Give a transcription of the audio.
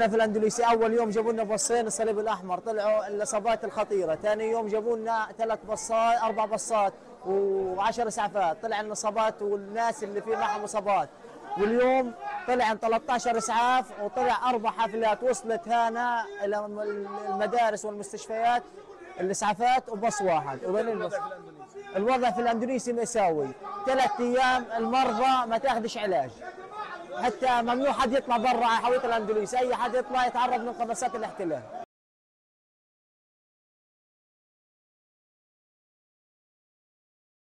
في الاندلسي اول يوم جابوا لنا باصين الصليب الاحمر، طلعوا الاصابات الخطيره، ثاني يوم جابوا لنا 3 باصات 4 باصات و10 اسعافات، طلع الاصابات والناس اللي في معهم اصابات، واليوم طلع 13 اسعاف وطلع 4 حافلات وصلت هنا الى المدارس والمستشفيات الاسعافات وبص واحد. وين البص؟ الوضع في الاندونيسي مأساوي، 3 ايام المرضى ما تاخذش علاج، حتى ممنوع حد يطلع برا على حويط الاندلس، اي حد يطلع يتعرض لمقابسات الاحتلال.